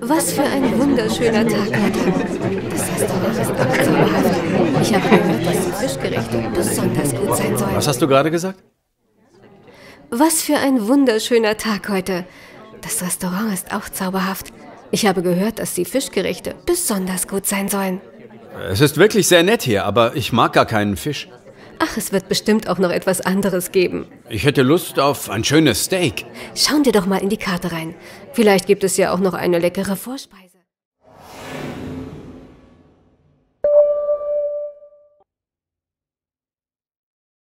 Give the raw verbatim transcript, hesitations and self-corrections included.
Was für ein wunderschöner Tag heute. Das Restaurant ist abzauberhaft. Ich habe gehört, dass die Fischgerichte besonders gut sein sollen. Was hast du gerade gesagt? Was für ein wunderschöner Tag heute. Das Restaurant ist auch zauberhaft. Ich habe gehört, dass die Fischgerichte besonders gut sein sollen. Es ist wirklich sehr nett hier, aber ich mag gar keinen Fisch. Ach, es wird bestimmt auch noch etwas anderes geben. Ich hätte Lust auf ein schönes Steak. Schauen wir doch mal in die Karte rein. Vielleicht gibt es ja auch noch eine leckere Vorspeise.